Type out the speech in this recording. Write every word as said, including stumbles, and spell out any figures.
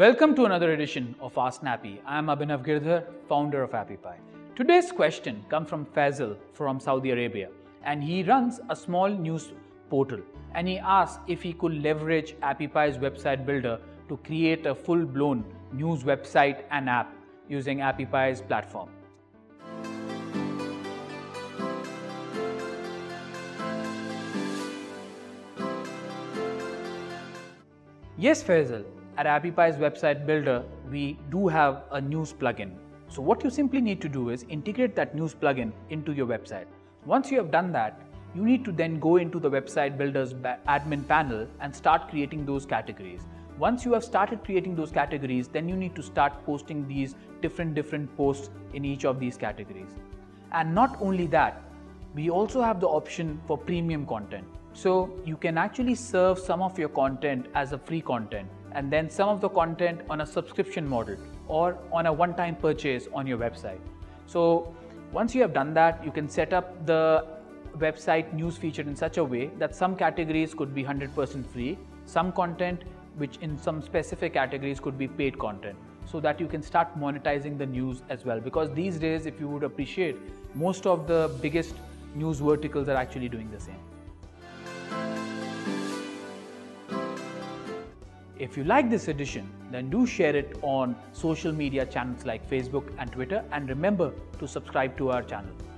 Welcome to another edition of Ask Snappy. I am Abhinav Girdhar, founder of Appy Pie. Today's question comes from Faisal from Saudi Arabia, and he runs a small news portal, and he asked if he could leverage Appy Pie's website builder to create a full-blown news website and app using Appy Pie's platform. Yes, Faisal. At Appy Pie's website builder, we do have a news plugin. So what you simply need to do is integrate that news plugin into your website. Once you have done that, you need to then go into the website builder's admin panel and start creating those categories. Once you have started creating those categories, then you need to start posting these different different posts in each of these categories. And not only that, we also have the option for premium content. So you can actually serve some of your content as a free content, and then some of the content on a subscription model or on a one-time purchase on your website. So once you have done that, you can set up the website news feature in such a way that some categories could be one hundred percent free, some content which in some specific categories could be paid content, so that you can start monetizing the news as well. Because these days, if you would appreciate, most of the biggest news verticals are actually doing the same. If you like this edition, then do share it on social media channels like Facebook and Twitter, and remember to subscribe to our channel.